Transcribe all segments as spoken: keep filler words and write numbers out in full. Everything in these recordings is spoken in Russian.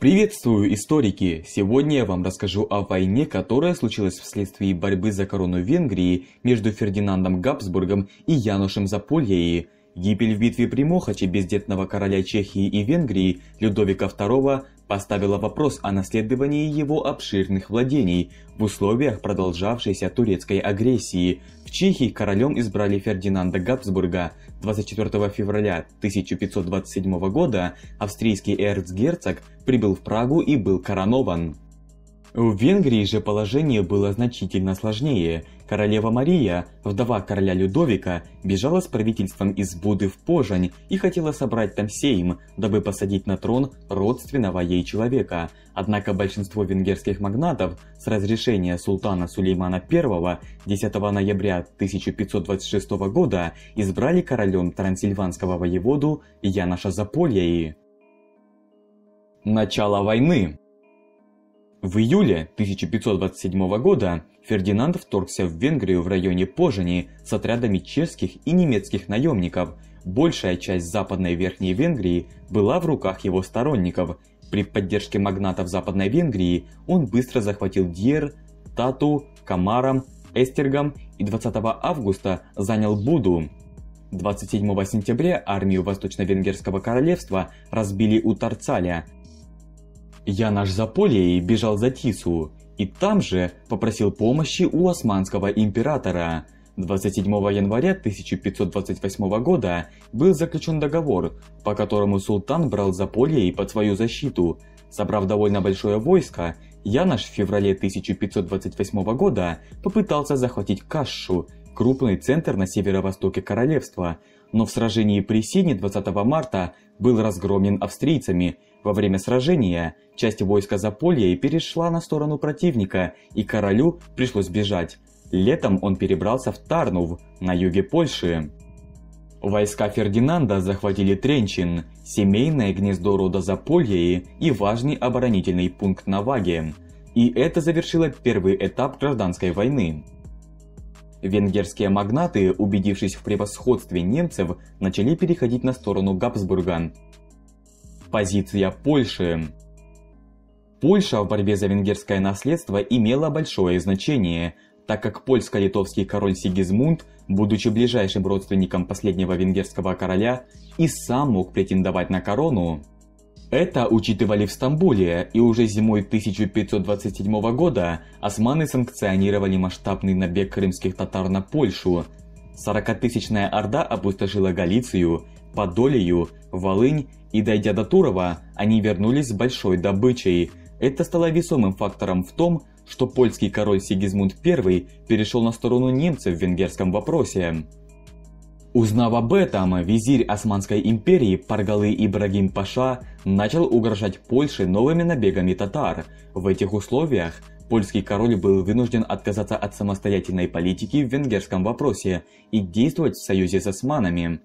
Приветствую, историки! Сегодня я вам расскажу о войне, которая случилась вследствие борьбы за корону Венгрии между Фердинандом Габсбургом и Яношем Запольяи. Гибель в битве при Мохаче бездетного короля Чехии и Венгрии Людовика второго поставила вопрос о наследовании его обширных владений в условиях продолжавшейся турецкой агрессии. В Чехии королем избрали Фердинанда Габсбурга. двадцать четвёртого февраля тысяча пятьсот двадцать седьмого года австрийский эрцгерцог прибыл в Прагу и был коронован. В Венгрии же положение было значительно сложнее. Королева Мария, вдова короля Людовика, бежала с правительством из Буды в Пожань и хотела собрать там сейм, дабы посадить на трон родственного ей человека. Однако большинство венгерских магнатов с разрешения султана Сулеймана первого десятого ноября тысяча пятьсот двадцать шестого года избрали королем трансильванского воеводу Яноша Запольяи. Начало войны. В июле тысяча пятьсот двадцать седьмого года Фердинанд вторгся в Венгрию в районе Пожени с отрядами чешских и немецких наемников. Большая часть Западной Верхней Венгрии была в руках его сторонников. При поддержке магнатов Западной Венгрии он быстро захватил Дьер, Тату, Камарам, Эстергам и двадцатого августа занял Буду. двадцать седьмого сентября армию Восточно-Венгерского королевства разбили у Тарцаля. Янош Запольяи бежал за Тису и там же попросил помощи у османского императора. двадцать седьмого января тысяча пятьсот двадцать восьмого года был заключен договор, по которому султан брал Запольяи под свою защиту. Собрав довольно большое войско, Янош в феврале тысяча пятьсот двадцать восьмого года попытался захватить Касшу, крупный центр на северо-востоке королевства, но в сражении при Сине двадцатого марта был разгромен австрийцами. Во время сражения часть войска Запольяи перешла на сторону противника, и королю пришлось бежать. Летом он перебрался в Тарнув на юге Польши. Войска Фердинанда захватили Тренчин, семейное гнездо рода Запольяи и важный оборонительный пункт на Ваге. И это завершило первый этап гражданской войны. Венгерские магнаты, убедившись в превосходстве немцев, начали переходить на сторону Габсбурга. Позиция Польши. Польша в борьбе за венгерское наследство имела большое значение, так как польско-литовский король Сигизмунд, будучи ближайшим родственником последнего венгерского короля, и сам мог претендовать на корону. Это учитывали в Стамбуле, и уже зимой тысяча пятьсот двадцать седьмого года османы санкционировали масштабный набег крымских татар на Польшу. сорокатысячная орда опустошила Галицию, Подолию, Волынь, и, дойдя до Турова, они вернулись с большой добычей. Это стало весомым фактором в том, что польский король Сигизмунд первый перешел на сторону немцев в венгерском вопросе. Узнав об этом, визирь Османской империи Паргалы Ибрагим Паша начал угрожать Польше новыми набегами татар. В этих условиях польский король был вынужден отказаться от самостоятельной политики в венгерском вопросе и действовать в союзе с османами.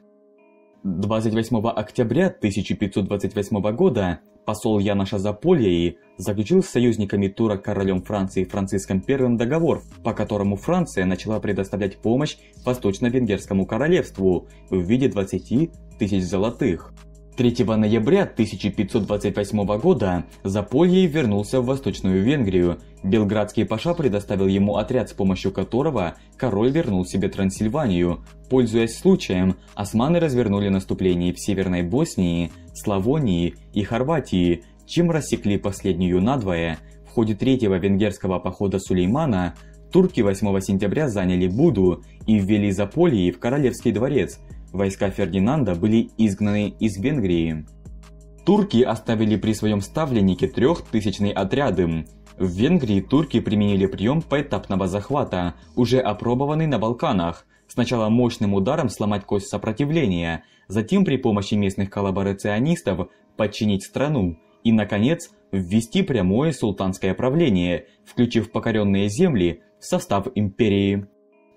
двадцать восьмого октября тысяча пятьсот двадцать восьмого года посол Яноша Запольяи заключил с союзниками турок королем Франции Франциском первым договор, по которому Франция начала предоставлять помощь Восточно-Венгерскому королевству в виде двадцати тысяч золотых. третьего ноября тысяча пятьсот двадцать восьмого года Запольяи вернулся в Восточную Венгрию. Белградский паша предоставил ему отряд, с помощью которого король вернул себе Трансильванию. Пользуясь случаем, османы развернули наступление в Северной Боснии, Славонии и Хорватии, чем рассекли последнюю надвое. В ходе третьего венгерского похода Сулеймана турки восьмого сентября заняли Буду и ввели Запольяи в королевский дворец. Войска Фердинанда были изгнаны из Венгрии. Турки оставили при своем ставленнике трехтысячные отряды. В Венгрии турки применили прием поэтапного захвата, уже опробованный на Балканах. Сначала мощным ударом сломать кость сопротивления, затем при помощи местных коллаборационистов подчинить страну и, наконец, ввести прямое султанское правление, включив покоренные земли в состав империи.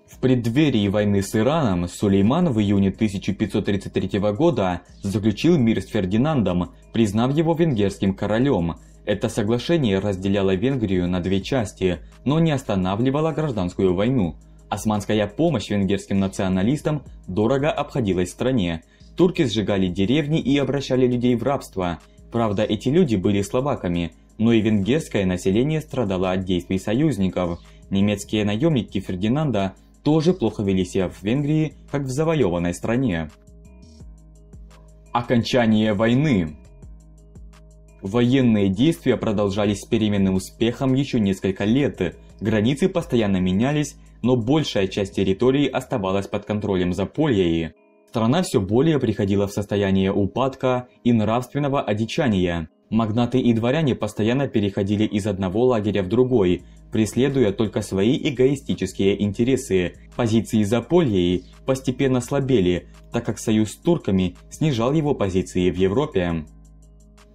В преддверии войны с Ираном Сулейман в июне тысяча пятьсот тридцать третьего года заключил мир с Фердинандом, признав его венгерским королем. Это соглашение разделяло Венгрию на две части, но не останавливало гражданскую войну. Османская помощь венгерским националистам дорого обходилась стране. Турки сжигали деревни и обращали людей в рабство. Правда, эти люди были словаками, но и венгерское население страдало от действий союзников. Немецкие наемники Фердинанда тоже плохо вели себя в Венгрии, как в завоеванной стране. Окончание войны. Военные действия продолжались с переменным успехом еще несколько лет. Границы постоянно менялись, но большая часть территории оставалась под контролем Запольяи. Страна все более приходила в состояние упадка и нравственного одичания. Магнаты и дворяне постоянно переходили из одного лагеря в другой, преследуя только свои эгоистические интересы. Позиции Запольяи постепенно слабели, так как союз с турками снижал его позиции в Европе.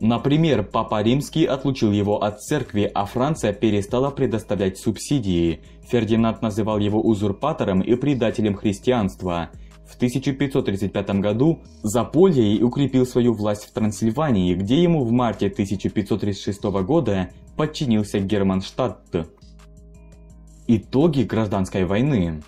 Например, Папа Римский отлучил его от церкви, а Франция перестала предоставлять субсидии. Фердинанд называл его узурпатором и предателем христианства. В тысяча пятьсот тридцать пятом году Запольяи укрепил свою власть в Трансильвании, где ему в марте тысяча пятьсот тридцать шестого года подчинился Германштадт. Итоги гражданской войны.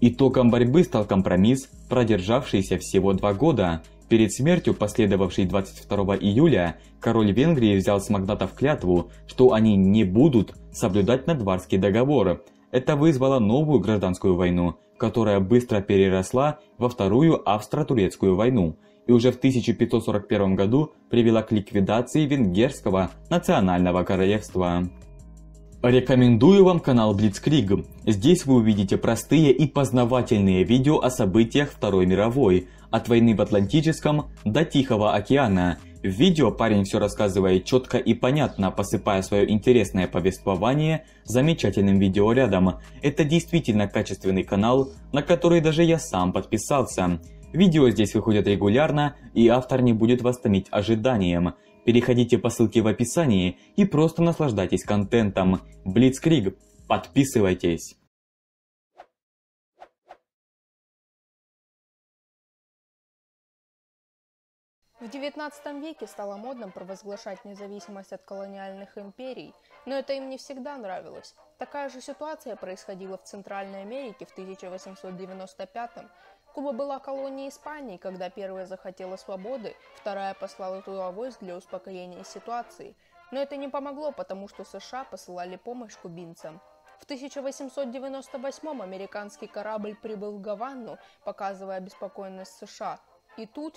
Итогом борьбы стал компромисс, продержавшийся всего два года. Перед смертью, последовавшей двадцать второго июля, король Венгрии взял с магнатов клятву, что они не будут соблюдать Надварский договор. Это вызвало новую гражданскую войну, которая быстро переросла во Вторую австро-турецкую войну и уже в тысяча пятьсот сорок первом году привела к ликвидации Венгерского национального королевства. Рекомендую вам канал Блицкриг. Здесь вы увидите простые и познавательные видео о событиях Второй мировой, от войны в Атлантическом до Тихого океана. В видео парень все рассказывает четко и понятно, посыпая свое интересное повествование замечательным видеорядом. Это действительно качественный канал, на который даже я сам подписался. Видео здесь выходят регулярно, и автор не будет вас томить ожиданием. Переходите по ссылке в описании и просто наслаждайтесь контентом. Блицкриг, подписывайтесь! В девятнадцатом веке стало модным провозглашать независимость от колониальных империй, но это им не всегда нравилось. Такая же ситуация происходила в Центральной Америке в тысяча восемьсот девяносто пятом. Куба была колонией Испании, когда первая захотела свободы, вторая послала туда войск для успокоения ситуации. Но это не помогло, потому что США посылали помощь кубинцам. В тысяча восемьсот девяносто восьмом американский корабль прибыл в Гавану, показывая обеспокоенность США. И тут